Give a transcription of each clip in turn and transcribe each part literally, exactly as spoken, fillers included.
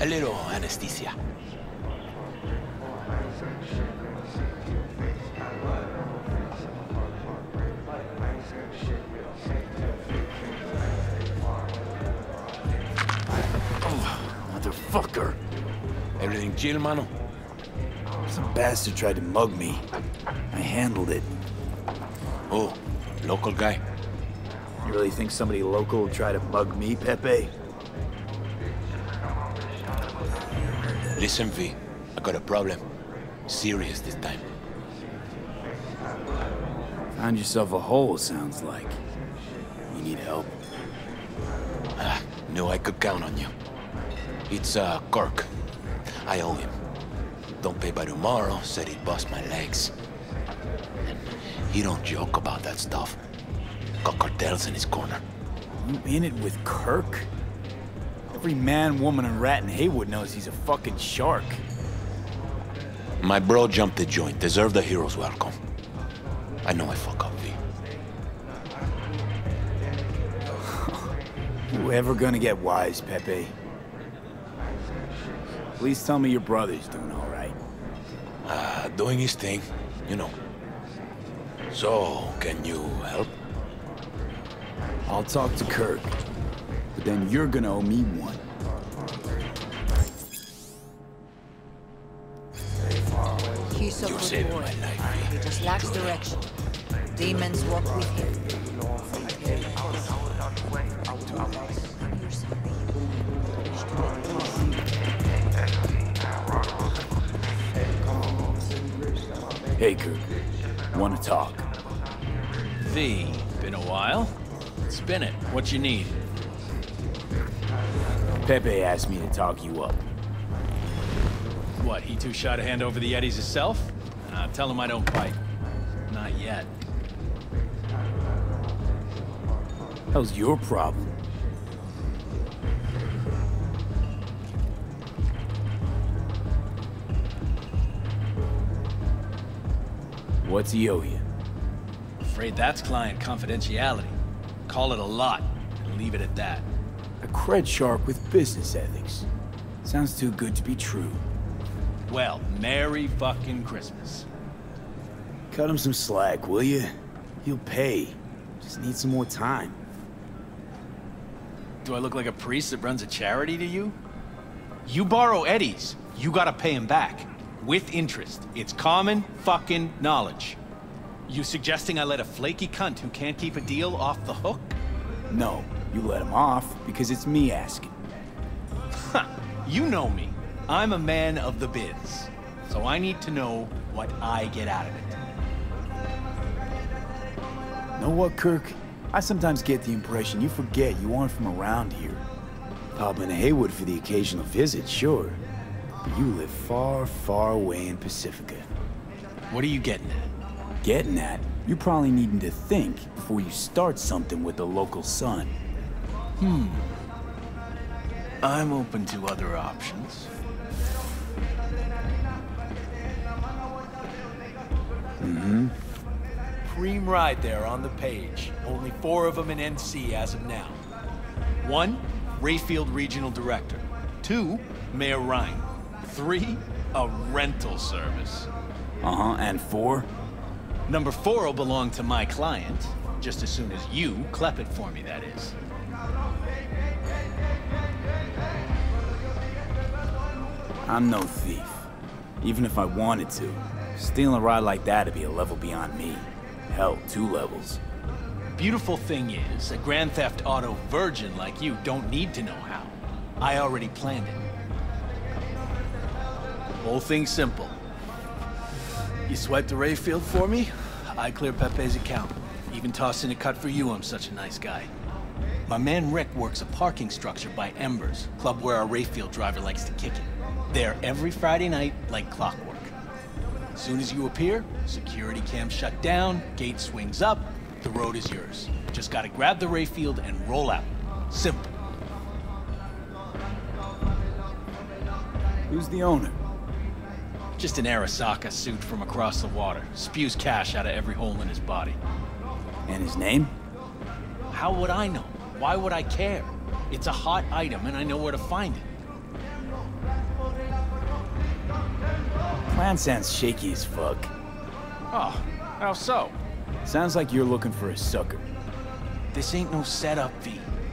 A little anesthesia. Fucker. Everything chill, mano? Some bastard tried to mug me. I handled it. Oh, local guy? You really think somebody local will try to mug me, Pepe? Listen, V. I got a problem. Serious this time. Found yourself a hole, sounds like. You need help? Ah, knew I could count on you. It's, uh, Kirk. I owe him. Don't pay by tomorrow, said he'd bust my legs. And he don't joke about that stuff. Got cartels in his corner. You in it with Kirk? Every man, woman, and rat in Haywood knows he's a fucking shark. My bro jumped the joint. Deserved a hero's welcome. I know I fuck up, V. You ever gonna get wise, Pepe? Please tell me your brother's doing all right. Uh, doing his thing, you know. So, can you help? I'll talk to Kirk, but then you're gonna owe me one. He's a good boy. He just lacks direction. Demons walk with him. Hey, Kirk. Wanna talk? V, been a while. Spin it. What you need? Pepe asked me to talk you up. What, he too shot a hand over the Yetis himself? Uh, tell him I don't fight. Not yet. How's your problem? What's he owe you? Afraid that's client confidentiality. Call it a lot and leave it at that. A cred shark with business ethics. Sounds too good to be true. Well, Merry fucking Christmas. Cut him some slack, will you? He'll pay. Just need some more time. Do I look like a priest that runs a charity to you? You borrow Eddie's, you gotta pay him back. With interest. It's common fucking knowledge. You suggesting I let a flaky cunt who can't keep a deal off the hook? No, you let him off because it's me asking. Huh. You know me. I'm a man of the biz. So I need to know what I get out of it. Know what, Kirk? I sometimes get the impression you forget you aren't from around here. Popping to Haywood for the occasional visit, sure. You live far, far away in Pacifica. What are you getting at? Getting at? You're probably needing to think before you start something with the local sun. Hmm. I'm open to other options. Mm-hmm. Preem ride there on the page. Only four of them in N C as of now. One, Rayfield Regional Director. Two, Mayor Ryan. Three, a rental service. Uh-huh, and four? Number four will belong to my client, just as soon as you clep it for me, that is. I'm no thief. Even if I wanted to, stealing a ride like that would be a level beyond me. Hell, two levels. Beautiful thing is, a Grand Theft Auto virgin like you don't need to know how. I already planned it. Whole thing simple. You swipe the Rayfield for me, I clear Pepe's account. Even toss in a cut for you, I'm such a nice guy. My man Rick works a parking structure by Embers, club where our Rayfield driver likes to kick it. There every Friday night, like clockwork. As soon as you appear, security cam shut down, gate swings up, the road is yours. Just gotta grab the Rayfield and roll out. Simple. Who's the owner? Just an Arasaka suit from across the water. Spews cash out of every hole in his body. And his name? How would I know? Why would I care? It's a hot item and I know where to find it. plan sounds shaky as fuck. Oh, how so? Sounds like you're looking for a sucker. This ain't no setup, V.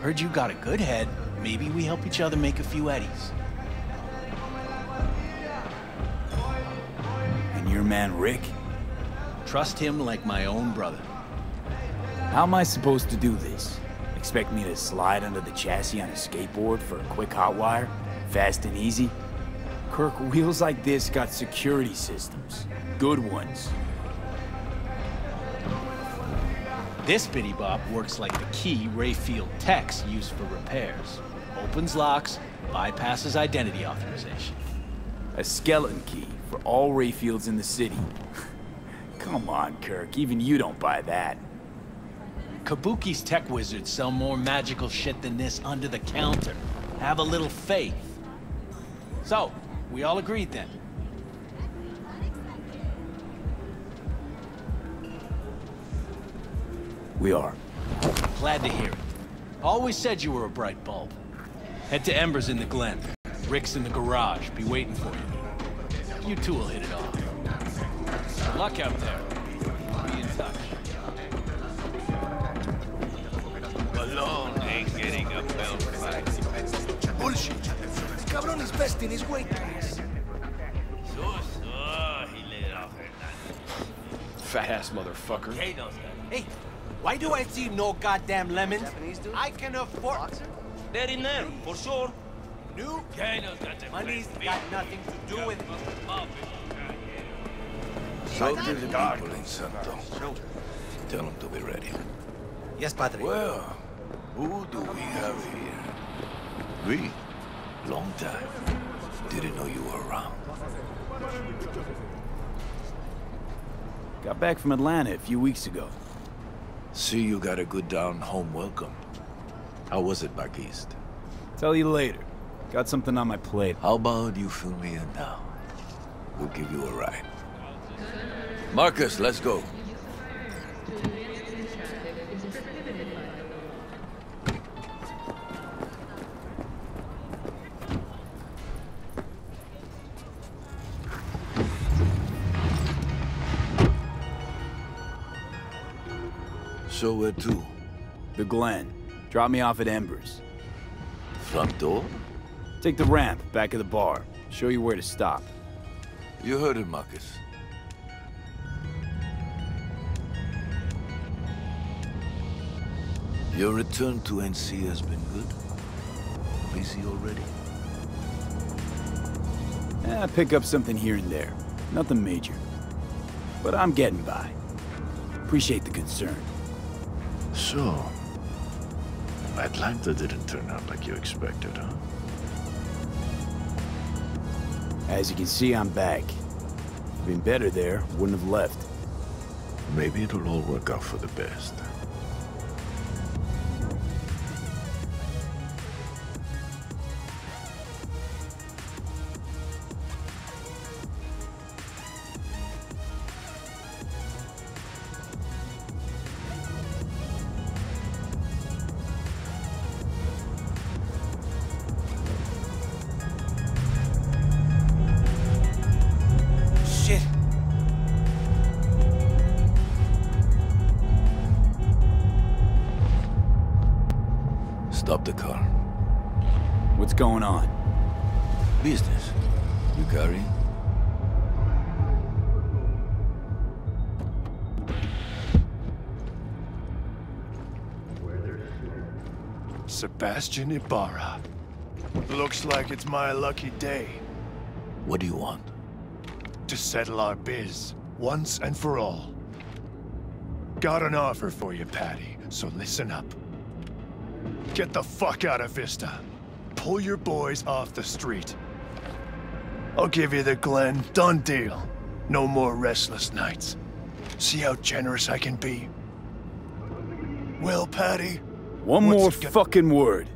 Heard you got a good head. Maybe we help each other make a few eddies. And your man, Rick? Trust him like my own brother. How am I supposed to do this? Expect me to slide under the chassis on a skateboard for a quick hot wire? Fast and easy? Kirk, wheels like this got security systems. Good ones. This biddy-bop works like the key Rayfield techs use for repairs. Opens locks, bypasses identity authorization. A skeleton key for all Rayfields in the city. Come on, Kirk, even you don't buy that. Kabuki's tech wizards sell more magical shit than this under the counter. Have a little faith. So, we all agreed then. We are. Glad to hear it. Always said you were a bright bulb. Head to Embers in the Glen. Rick's in the garage. Be waiting for you. You two will hit it off. Good luck out there. Be in touch. Malone ain't getting a belt fight. Bullshit. Cabron is best in his weight class. Fat ass motherfucker. Hey. Why do I see no goddamn lemons? I can afford... They're in there, for sure. New money's got nothing to do with it. So do the people in Santo. Tell them to be ready. Yes, Padre. Well, who do we have here? We? Long time. Didn't know you were around. Got back from Atlanta a few weeks ago. See, you got a good down-home welcome. How was it back east? Tell you later. Got something on my plate. How about you fill me in now? We'll give you a ride. Marcus, let's go. So where to? The Glen. Drop me off at Embers. Front door? Take the ramp, back of the bar. Show you where to stop. You heard it, Marcus. Your return to N C has been good? Busy already? Eh, I pick up something here and there. Nothing major. But I'm getting by. Appreciate the concern. So, Atlanta didn't turn out like you expected, huh? As you can see, I'm back. Been better there, wouldn't have left. Maybe it'll all work out for the best. Stop the car. What's going on? Business. You carrying? Sebastian Ibarra. Looks like it's my lucky day. What do you want? To settle our biz, once and for all. Got an offer for you, Patty, so listen up. Get the fuck out of Vista. Pull your boys off the street. I'll give you the Glen. Done deal. No more restless nights. See how generous I can be. Well, Patty... One more fucking word.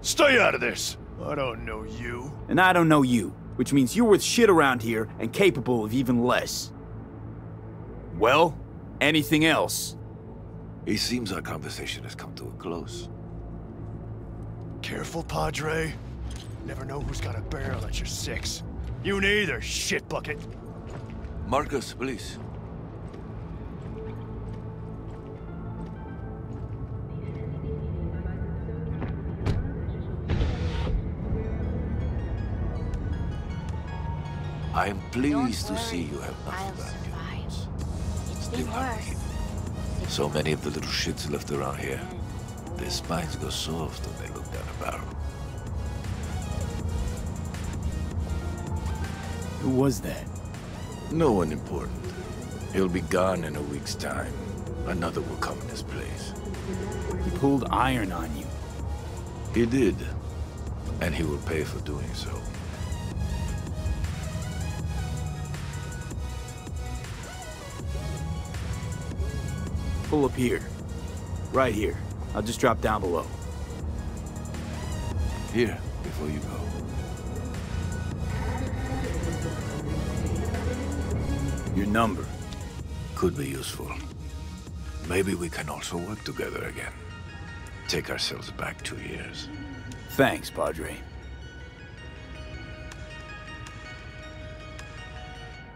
Stay out of this. I don't know you. And I don't know you. Which means you're worth shit around here and capable of even less. Well, anything else? It seems our conversation has come to a close. Careful, Padre. Never know who's got a barrel at your six. You neither, shit bucket. Marcus, please. I am pleased to see you have nothing bad humans. Still hungry. So many of the little shits left around here. Their spines go soft when they look down a barrel. Who was that? No one important. He'll be gone in a week's time. Another will come in his place. He pulled iron on you. He did. And he will pay for doing so. Pull up here. Right here. I'll just drop down below. Here, before you go. Your number could be useful. Maybe we can also work together again. Take ourselves back two years. Thanks, Padre.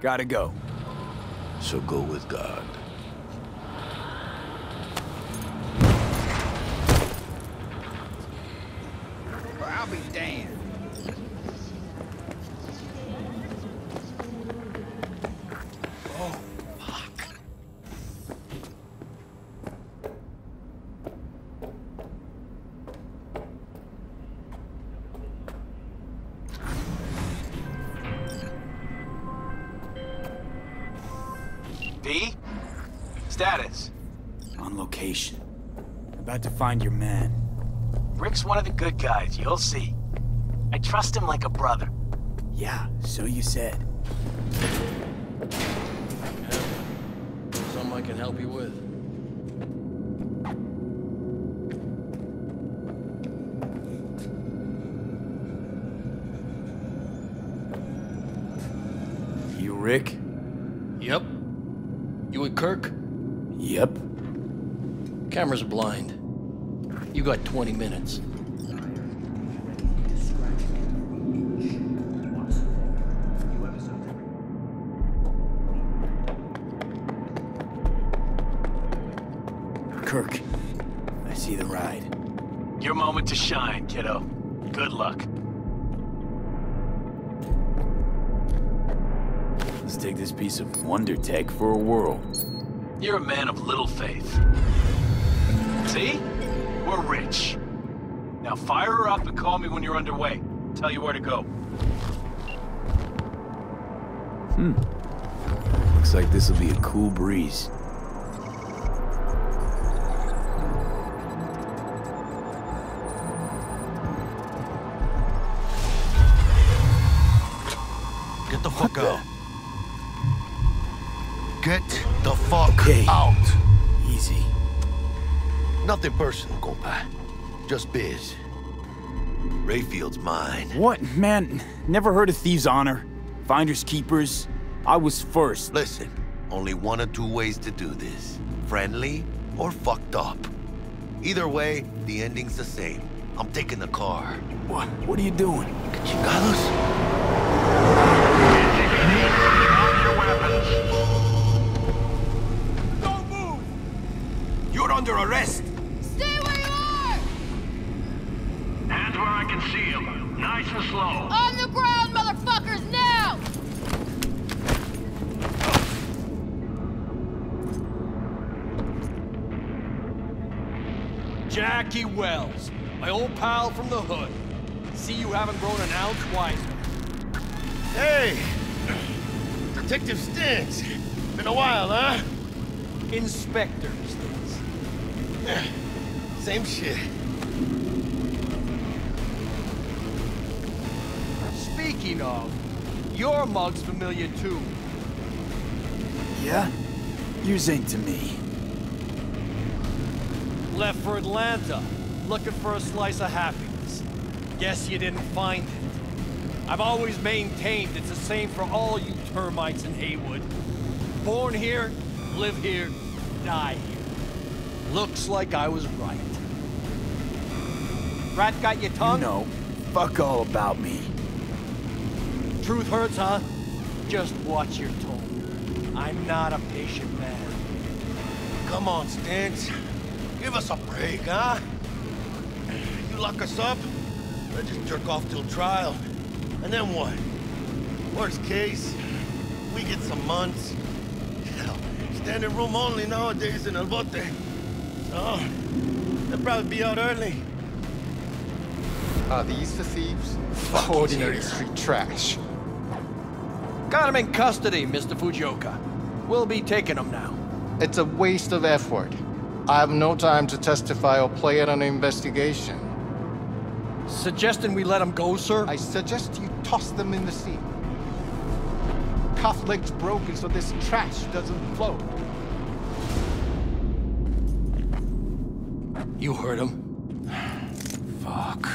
Gotta go. So go with God. Well, I'll be damned. To find your man. Rick's one of the good guys, you'll see. I trust him like a brother. Yeah, so you said. Something I can help you with. You Rick? Yep. You and Kirk? Yep. Camera's blind. You got twenty minutes. Kirk, I see the ride. Your moment to shine, kiddo. Good luck. Let's take this piece of wonder tech for a whirl. You're a man of little faith. See? We're rich. Now fire her up and call me when you're underway. Tell you where to go. Hmm. Looks like this will be a cool breeze. Get the fuck out. Get the fuck okay. out. Easy. Nothing personal, compa. Just biz. Rayfield's mine. What? Man, never heard of thieves' honor. Finders keepers. I was first. Listen, only one or two ways to do this. Friendly or fucked up. Either way, the ending's the same. I'm taking the car. What? What are you doing? Chingados? Your weapons. Don't move! You're under arrest! I can see him. Nice and slow. On the ground, motherfuckers, now! Jackie Welles, my old pal from the hood. See you haven't grown an ounce wiser. Hey! Detective Stiggs. Been a while, huh? Inspector Stiggs. Same shit. Speaking of, your mug's familiar too. Yeah? Yours ain't to me. Left for Atlanta, looking for a slice of happiness. Guess you didn't find it. I've always maintained it's the same for all you termites in Haywood. Born here, live here, die here. Looks like I was right. Rat got your tongue? No. Fuck all about me. Truth hurts, huh? Just watch your tone. I'm not a patient man. Come on, Stiggs. Give us a break, huh? You lock us up, I just jerk off till trial. And then what? Worst case, we get some months. Hell, standing room only nowadays in El Bote. So, they'll probably be out early. Are these the thieves? Fucking ordinary here. Street trash. Got him in custody, Mister Fujioka. We'll be taking him now. It's a waste of effort. I have no time to testify or play at an investigation. Suggesting we let him go, sir? I suggest you toss them in the sea. Cuff legs broken so this trash doesn't float. You heard him. Fuck.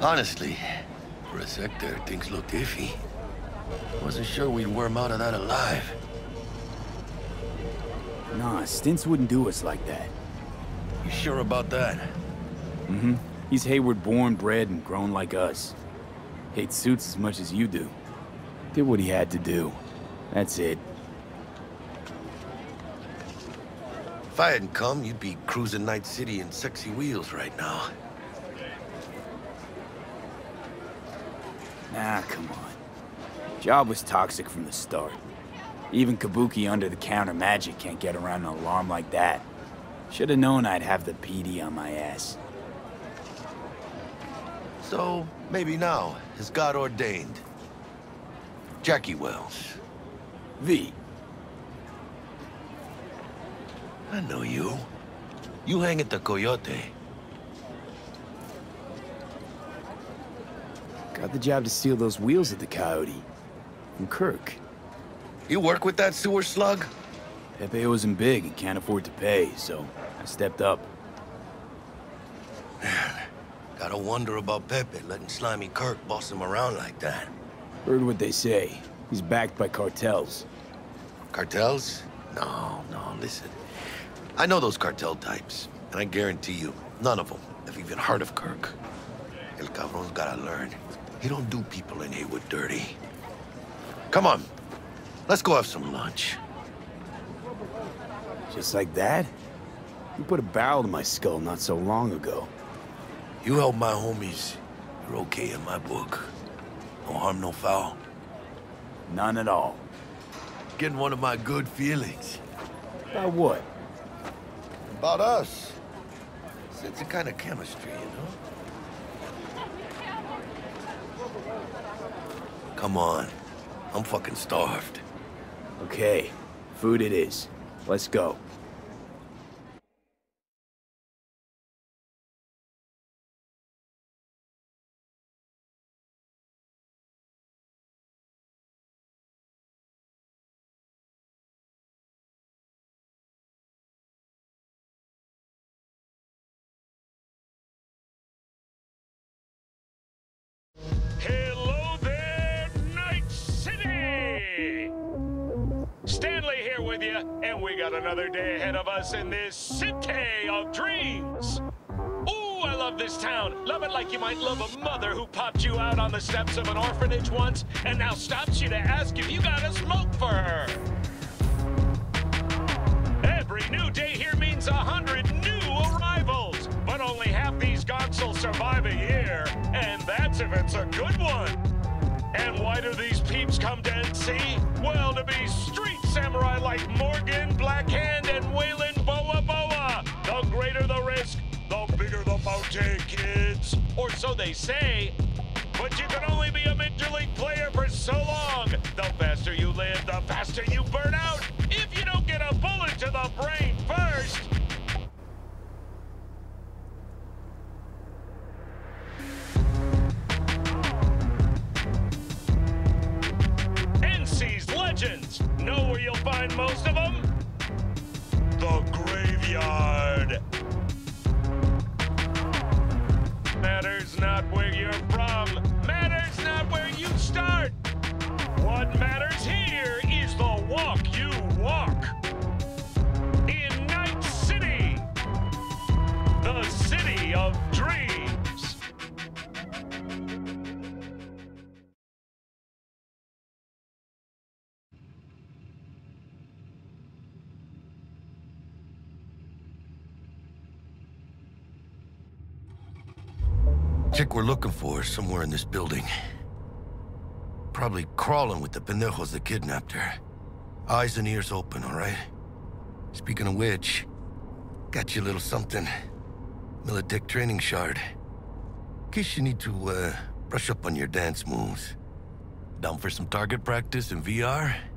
Honestly, for a sec there, things looked iffy. Wasn't sure we'd worm out of that alive. Nah, Stints wouldn't do us like that. You sure about that? Mm-hmm. He's Hayward born, bred, and grown like us. Hates suits as much as you do. Did what he had to do. That's it. If I hadn't come, you'd be cruising Night City in sexy wheels right now. Nah, come on. Job was toxic from the start. Even Kabuki under-the-counter magic can't get around an alarm like that. Should have known I'd have the P D on my ass. So, maybe now, as God ordained. Jackie Welles. V. I know you. You hang at the Coyote. Got the job to steal those wheels at the Coyote. From Kirk. You work with that sewer slug? Pepe owes him big and can't afford to pay, so I stepped up. Man, gotta wonder about Pepe letting slimy Kirk boss him around like that. Heard what they say. He's backed by cartels. Cartels? No, no, listen. I know those cartel types, and I guarantee you, none of them have even heard of Kirk. El cabron's gotta learn. You don't do people in Haywood dirty. Come on. Let's go have some lunch. Just like that? You put a barrel to my skull not so long ago. You help my homies. You're okay in my book. No harm, no foul. None at all. Getting one of my good feelings. About what? About us. It's a kind of chemistry, you know? Come on. I'm fucking starved. Okay. Food it is. Let's go. Another day ahead of us in this city of dreams. Ooh, I love this town. Love it like you might love a mother who popped you out on the steps of an orphanage once and now stops you to ask if you got a smoke for her. Every new day here means a hundred new arrivals, but only half these gonks will survive a year, and that's if it's a good one. And why do these peeps come to N C? Well, to be street samurai like Morgan Blackhand and Waylon Boa Boa. The greater the risk, the bigger the bounty, kids. Or so they say. But you can only be a major league player for so long. The faster you live, the faster you burn out. If you don't get a bullet to the brain first. what matters here is the walk you walk. In Night City, the city of dreams. Chick we're looking for is somewhere in this building. Probably crawling with the pendejos that kidnapped her. Eyes and ears open, all right? Speaking of which, got you a little something. Militech training shard. In case you need to, uh, brush up on your dance moves. Down for some target practice in V R?